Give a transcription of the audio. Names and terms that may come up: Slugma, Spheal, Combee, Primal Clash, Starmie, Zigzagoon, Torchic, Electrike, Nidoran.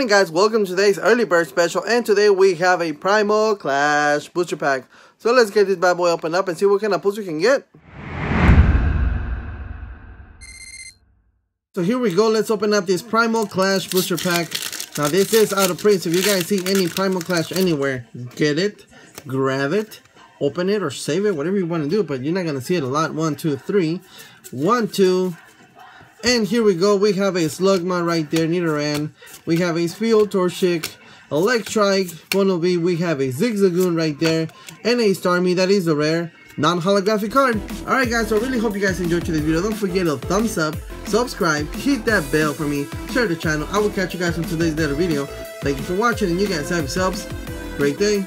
morning, guys. Welcome to today's early bird special, and today we have a Primal Clash booster pack. So let's get this bad boy opened up and see what kind of booster we can get. So here we go. Let's open up this Primal Clash booster pack. Now this is out of print. So if you guys see any Primal Clash anywhere, get it, grab it, open it, or save it, whatever you want to do. But you're not gonna see it a lot. 1, 2, 3. 1, 2. And here we go, we have a Slugma right there, Nidoran. We have a Spheal, Torchic, Electrike, Combee. We have a Zigzagoon right there, and a Starmie that is a rare non-holographic card. Alright guys, so I really hope you guys enjoyed today's video. Don't forget to thumbs up, subscribe, hit that bell for me, share the channel. I will catch you guys on today's later video. Thank you for watching, and you guys have yourselves a great day.